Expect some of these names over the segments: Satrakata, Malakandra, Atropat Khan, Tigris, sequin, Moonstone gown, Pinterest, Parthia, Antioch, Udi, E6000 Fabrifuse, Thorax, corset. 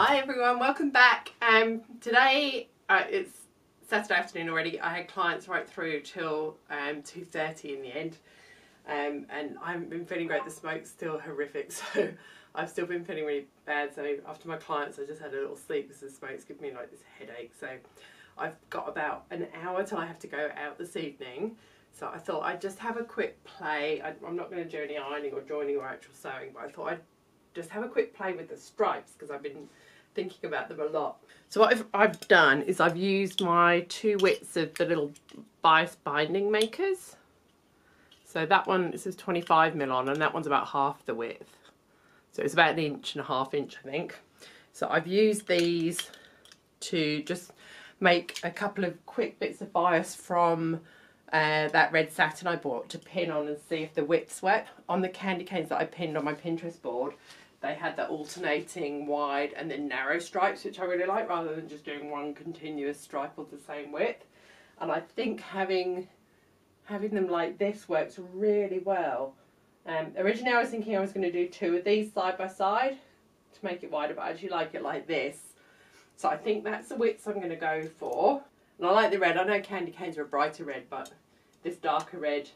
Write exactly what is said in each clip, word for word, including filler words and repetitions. Hi everyone, welcome back. Um, today, uh, it's Saturday afternoon already. I had clients right through till um, two thirty in the end. Um, and I haven't been feeling great. The smoke's still horrific, so I've still been feeling really bad. So after my clients, I just had a little sleep because the smoke's given me like this headache. So I've got about an hour till I have to go out this evening. So I thought I'd just have a quick play. I, I'm not going to do any ironing or joining or actual sewing, but I thought I'd just have a quick play with the stripes because I've been thinking about them a lot. So what I've, I've done is I've used my two widths of the little bias binding makers. So that one, this is twenty-five mil on, and that one's about half the width. So it's about an inch and a half inch, I think. So I've used these to just make a couple of quick bits of bias from uh, that red satin I bought to pin on and see if the widths work. On the candy canes that I pinned on my Pinterest board, they had the alternating wide and then narrow stripes, which I really like, rather than just doing one continuous stripe of the same width. And I think having having them like this works really well. Um, originally I was thinking I was going to do two of these side by side to make it wider, but I actually like it like this. So I think that's the width I'm going to go for. And I like the red. I know candy canes are a brighter red, but this darker red,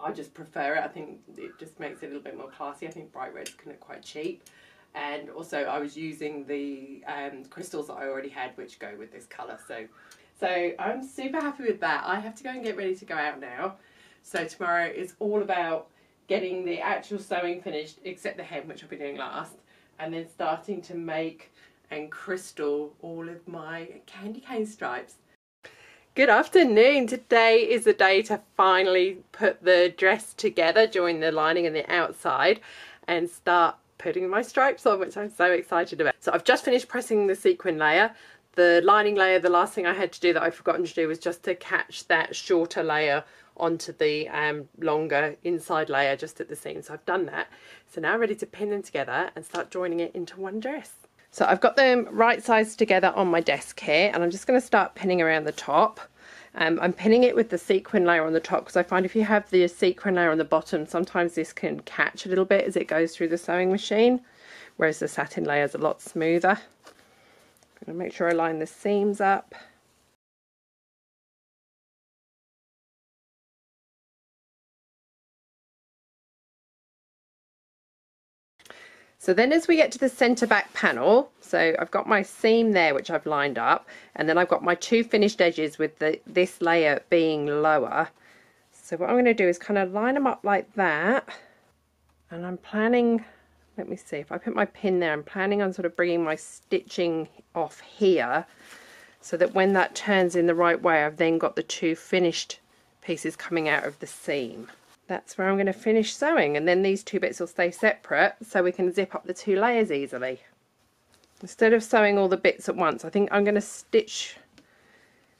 I just prefer it. I think it just makes it a little bit more classy. I think bright red's kind of quite cheap. And also I was using the um, crystals that I already had, which go with this colour. So, so I'm super happy with that. I have to go and get ready to go out now. So tomorrow is all about getting the actual sewing finished, except the hem, which I'll be doing last, and then starting to make and crystal all of my candy cane stripes. Good afternoon. Today is the day to finally put the dress together, join the lining and the outside, and start putting my stripes on, which I'm so excited about. So I've just finished pressing the sequin layer. The lining layer, the last thing I had to do that I'd forgotten to do was just to catch that shorter layer onto the um, longer inside layer just at the seam. So I've done that. So now I'm ready to pin them together and start joining it into one dress. So I've got them right sides together on my desk here, and I'm just going to start pinning around the top. Um, I'm pinning it with the sequin layer on the top because I find if you have the sequin layer on the bottom, sometimes this can catch a little bit as it goes through the sewing machine, whereas the satin layer is a lot smoother. I'm going to make sure I line the seams up. So then as we get to the centre back panel, so I've got my seam there which I've lined up, and then I've got my two finished edges with the, this layer being lower. So what I'm going to do is kind of line them up like that, and I'm planning, let me see, if I put my pin there, I'm planning on sort of bringing my stitching off here so that when that turns in the right way, I've then got the two finished pieces coming out of the seam. That's where I'm going to finish sewing, and then these two bits will stay separate so we can zip up the two layers easily. Instead of sewing all the bits at once, I think I'm going to stitch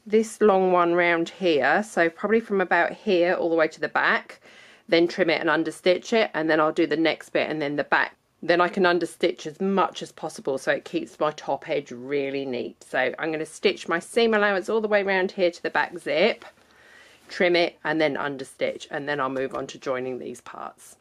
this long one round here, so probably from about here all the way to the back, then trim it and understitch it, and then I'll do the next bit and then the back. Then I can understitch as much as possible so it keeps my top edge really neat. So I'm going to stitch my seam allowance all the way round here to the back zip, trim it and then understitch, and then I'll move on to joining these parts.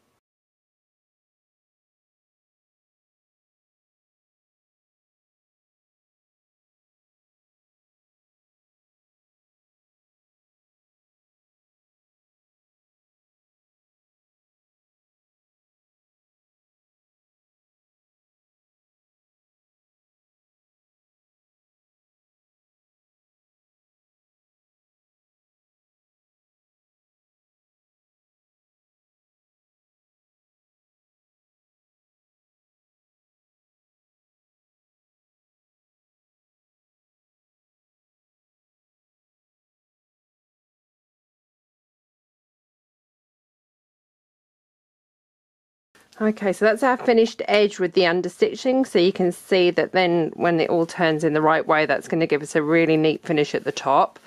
Okay, so that's our finished edge with the understitching, so you can see that then when it all turns in the right way, that's going to give us a really neat finish at the top.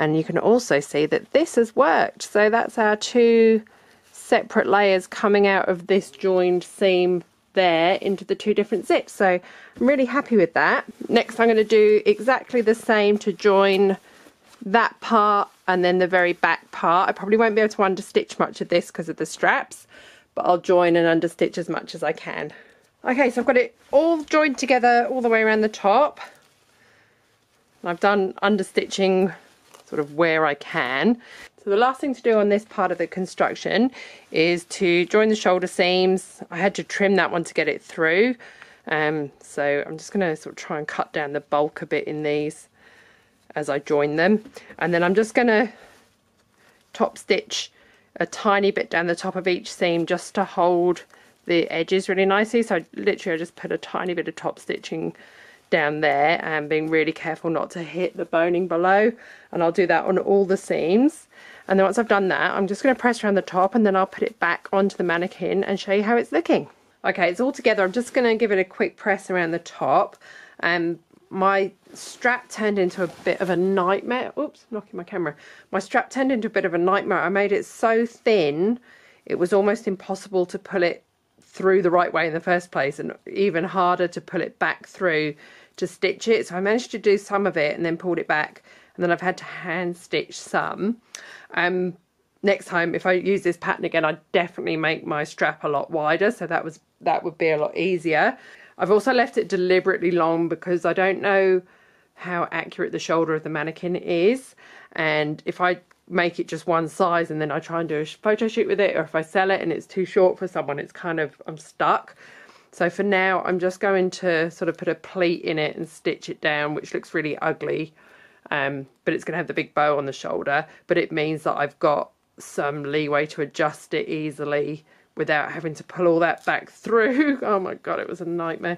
And you can also see that this has worked. So that's our two separate layers coming out of this joined seam there into the two different zips. So I'm really happy with that. Next I'm going to do exactly the same to join that part and then the very back part. I probably won't be able to understitch much of this because of the straps, but I'll join and understitch as much as I can. Okay, so I've got it all joined together all the way around the top. And I've done understitching sort of where I can. So the last thing to do on this part of the construction is to join the shoulder seams. I had to trim that one to get it through. Um, so I'm just going to sort of try and cut down the bulk a bit in these as I join them. And then I'm just going to top stitch a tiny bit down the top of each seam just to hold the edges really nicely. So literally I just put a tiny bit of top stitching down there and being really careful not to hit the boning below, and I'll do that on all the seams. And then once I've done that, I'm just going to press around the top and then I'll put it back onto the mannequin and show you how it's looking. Okay, it's all together. I'm just going to give it a quick press around the top. And um, my strap turned into a bit of a nightmare. Oops, knocking my camera. My strap turned into a bit of a nightmare. I made it so thin it was almost impossible to pull it through the right way in the first place, and even harder to pull it back through to stitch it. So I managed to do some of it and then pulled it back, and then I've had to hand stitch some. Um, next time if I use this pattern again, I'd definitely make my strap a lot wider, so that was that would be a lot easier. I've also left it deliberately long because I don't know how accurate the shoulder of the mannequin is, and if I make it just one size and then I try and do a photo shoot with it, or if I sell it and it's too short for someone, it's kind of, I'm stuck. So for now I'm just going to sort of put a pleat in it and stitch it down, which looks really ugly, um, but it's going to have the big bow on the shoulder, but it means that I've got some leeway to adjust it easily without having to pull all that back through. Oh my god, it was a nightmare.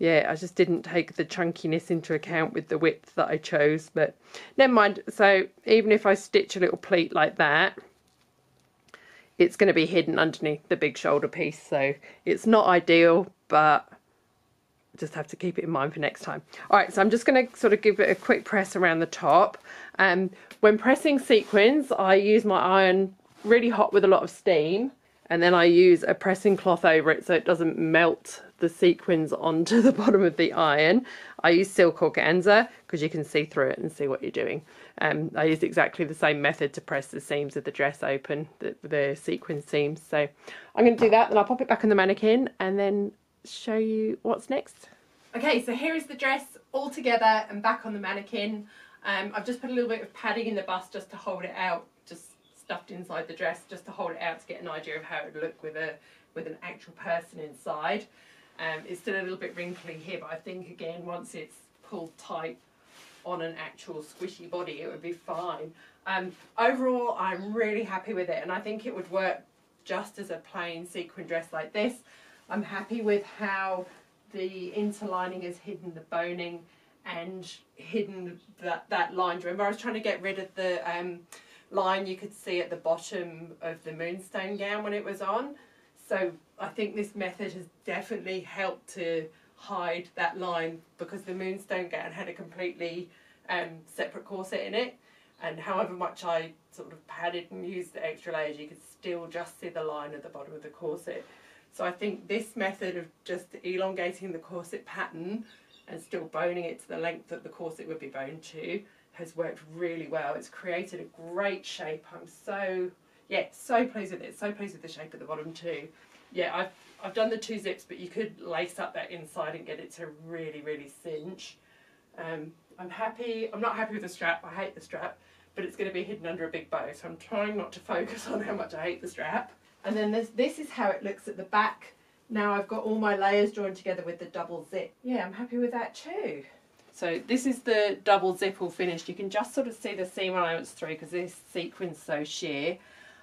Yeah, I just didn't take the chunkiness into account with the width that I chose, but never mind. So even if I stitch a little pleat like that, it's going to be hidden underneath the big shoulder piece, so it's not ideal, but just have to keep it in mind for next time. All right, so I'm just going to sort of give it a quick press around the top. Um, when pressing sequins, I use my iron really hot with a lot of steam, and then I use a pressing cloth over it so it doesn't melt the sequins onto the bottom of the iron. I use silk organza because you can see through it and see what you're doing. Um, I used exactly the same method to press the seams of the dress open, the, the sequin seams. So I'm going to do that, then I'll pop it back on the mannequin and then show you what's next. Okay, so here is the dress all together and back on the mannequin. Um, I've just put a little bit of padding in the bust just to hold it out, just stuffed inside the dress just to hold it out to get an idea of how it would look with a with an actual person inside. Um, it's still a little bit wrinkly here, but I think again once it's pulled tight on an actual squishy body it would be fine. Um, overall I'm really happy with it, and I think it would work just as a plain sequin dress like this. I'm happy with how the interlining has hidden the boning and hidden that, that line. Remember I was trying to get rid of the um, line you could see at the bottom of the Moonstone gown when it was on. So I think this method has definitely helped to hide that line, because the Moonstone gown had a completely um, separate corset in it, and however much I sort of padded and used the extra layers you could still just see the line at the bottom of the corset. So I think this method of just elongating the corset pattern and still boning it to the length that the corset would be boned to has worked really well. It's created a great shape. I'm so, yeah, so pleased with it. So pleased with the shape at the bottom too. Yeah, I've, I've done the two zips, but you could lace up that inside and get it to really, really cinch. Um, I'm happy. I'm not happy with the strap. I hate the strap, but it's going to be hidden under a big bow. So I'm trying not to focus on how much I hate the strap. And then this, this is how it looks at the back. Now I've got all my layers joined together with the double zip. Yeah, I'm happy with that too. So this is the double zip all finished. You can just sort of see the seam allowance through because this sequin's so sheer.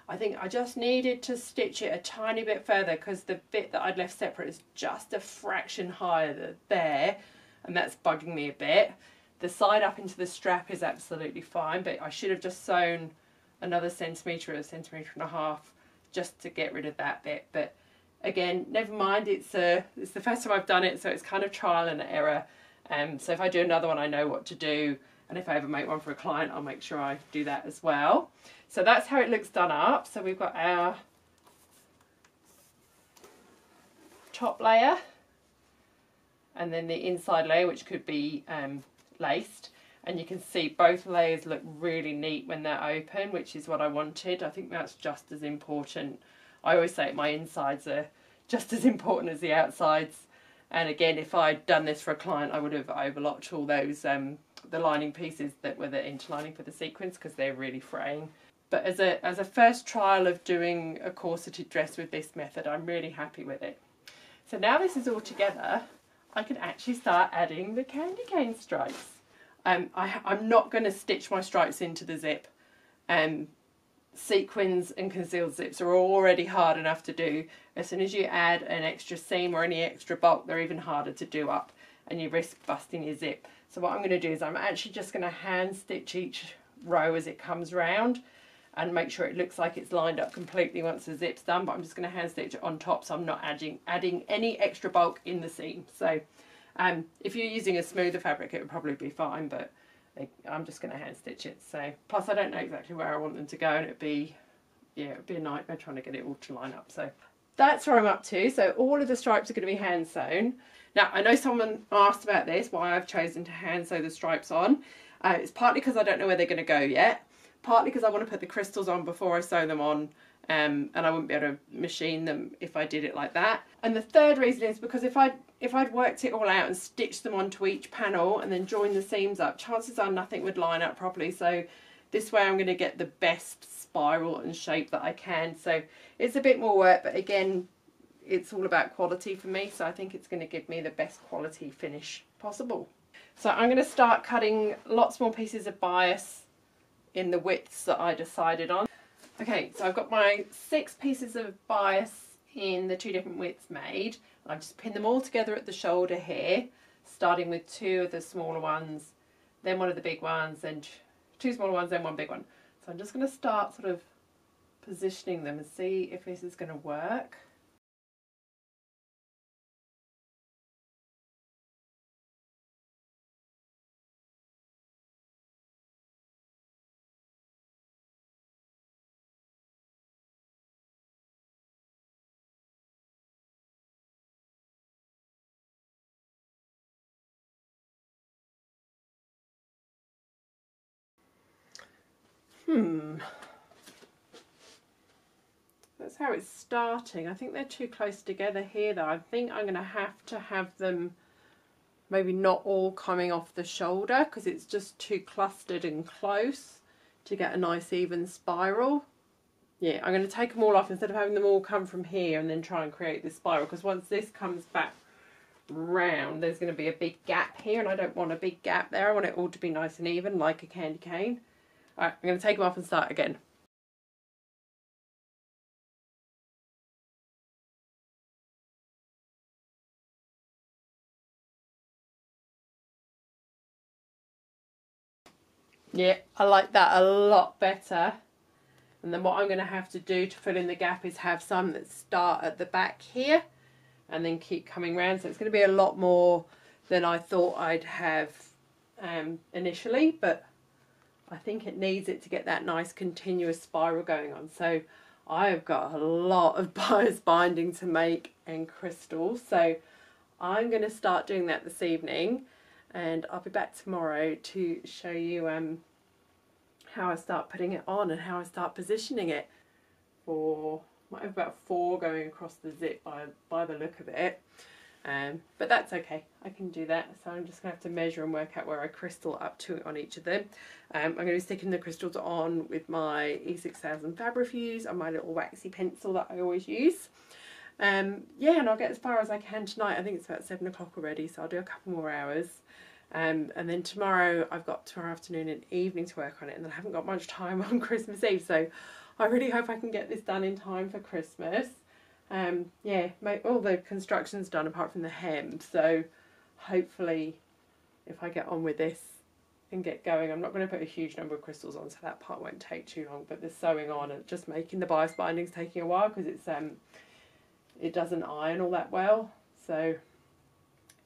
I think I just needed to stitch it a tiny bit further because the bit that I'd left separate is just a fraction higher than there, and that's bugging me a bit. The side up into the strap is absolutely fine, but I should have just sewn another centimetre or a centimetre and a half just to get rid of that bit. But again, never mind, it's, a, it's the first time I've done it, so it's kind of trial and error. Um, so if I do another one, I know what to do, and if I ever make one for a client, I'll make sure I do that as well. So that's how it looks done up. So we've got our top layer, and then the inside layer, which could be um, laced. And you can see both layers look really neat when they're open, which is what I wanted. I think that's just as important. I always say my insides are just as important as the outsides. And again, if I'd done this for a client, I would have overlocked all those um, the lining pieces that were the interlining for the sequins, because they're really fraying. But as a as a first trial of doing a corseted dress with this method, I'm really happy with it. So now this is all together, I can actually start adding the candy cane stripes. Um, I, I'm not going to stitch my stripes into the zip. Um, sequins and concealed zips are already hard enough to do. As soon as you add an extra seam or any extra bulk, they're even harder to do up, and you risk busting your zip. So what I'm going to do is I'm actually just going to hand stitch each row as it comes round, and make sure it looks like it's lined up completely once the zip's done, but I'm just going to hand stitch it on top, so I'm not adding adding any extra bulk in the seam. So um, if you're using a smoother fabric, it would probably be fine, but I'm just going to hand stitch it. So plus I don't know exactly where I want them to go, and it'd be, yeah, it'd be a nightmare trying to get it all to line up. So that's where I'm up to. So all of the stripes are going to be hand sewn. Now I know someone asked about this, why I've chosen to hand sew the stripes on. Uh, it's partly because I don't know where they're going to go yet. Partly because I want to put the crystals on before I sew them on, um, and I wouldn't be able to machine them if I did it like that. And the third reason is because if I'd, if I'd worked it all out and stitched them onto each panel and then joined the seams up, chances are nothing would line up properly. So this way I'm going to get the best spiral and shape that I can. So it's a bit more work, but again, it's all about quality for me. So I think it's going to give me the best quality finish possible. So I'm going to start cutting lots more pieces of bias in the widths that I decided on. Okay, so I've got my six pieces of bias in the two different widths made. I've just pinned them all together at the shoulder here, starting with two of the smaller ones, then one of the big ones, then two smaller ones, then one big one. So I'm just going to start sort of positioning them and see if this is going to work. Hmm, that's how it's starting. I think they're too close together here though. I think I'm going to have to have them maybe not all coming off the shoulder, because it's just too clustered and close to get a nice even spiral. Yeah, I'm going to take them all off instead of having them all come from here and then try and create this spiral, because once this comes back round there's going to be a big gap here, and I don't want a big gap there. I want it all to be nice and even like a candy cane. Alright, I'm going to take them off and start again. Yeah, I like that a lot better. And then what I'm going to have to do to fill in the gap is have some that start at the back here and then keep coming round. So it's going to be a lot more than I thought I'd have um, initially, but I think it needs it to get that nice continuous spiral going on. So I've got a lot of bias binding to make and crystals. So I'm going to start doing that this evening, and I'll be back tomorrow to show you um, how I start putting it on and how I start positioning it. For I might have about four going across the zip by, by the look of it. Um, but that's okay, I can do that. So I'm just going to have to measure and work out where I crystal up to on each of them. Um, I'm going to be sticking the crystals on with my E six thousand Fabrifuse and my little waxy pencil that I always use. Um, yeah, and I'll get as far as I can tonight. I think it's about seven o'clock already, so I'll do a couple more hours. Um, and then tomorrow, I've got tomorrow afternoon and evening to work on it, and then I haven't got much time on Christmas Eve. So I really hope I can get this done in time for Christmas. Um, yeah, make, all the construction's done apart from the hem, so hopefully if I get on with this and get going, I'm not going to put a huge number of crystals on, so that part won't take too long, but the sewing on and just making the bias bindings taking a while, because it's um, it doesn't iron all that well, so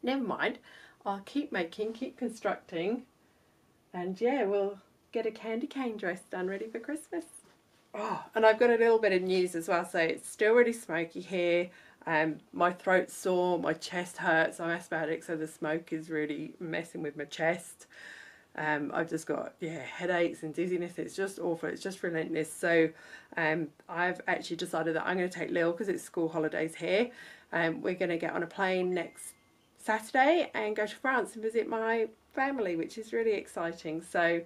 never mind, I'll keep making, keep constructing, and yeah, we'll get a candy cane dress done ready for Christmas. Oh, and I've got a little bit of news as well, so it's still really smoky here, um, my throat's sore, my chest hurts, I'm asthmatic, so the smoke is really messing with my chest, um, I've just got yeah headaches and dizziness. It's just awful. It's just relentless. So um, I've actually decided that I'm going to take Lil, because it's school holidays here, and um, we're going to get on a plane next Saturday and go to France and visit my family, which is really exciting. So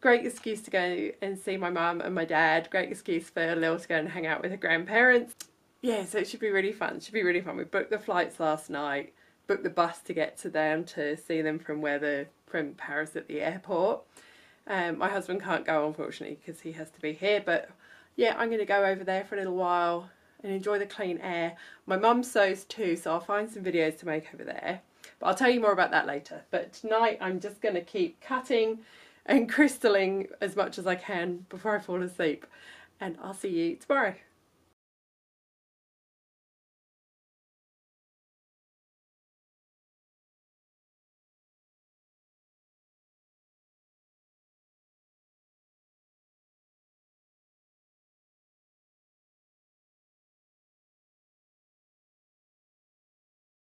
great excuse to go and see my mum and my dad. Great excuse for Lil to go and hang out with her grandparents. Yeah, so it should be really fun. It should be really fun. We booked the flights last night, booked the bus to get to them, to see them from where the from Paris at the airport. Um, my husband can't go, unfortunately, because he has to be here. But yeah, I'm going to go over there for a little while and enjoy the clean air. My mum sews too, so I'll find some videos to make over there. But I'll tell you more about that later. But tonight I'm just going to keep cutting and crystalling as much as I can before I fall asleep. And I'll see you tomorrow.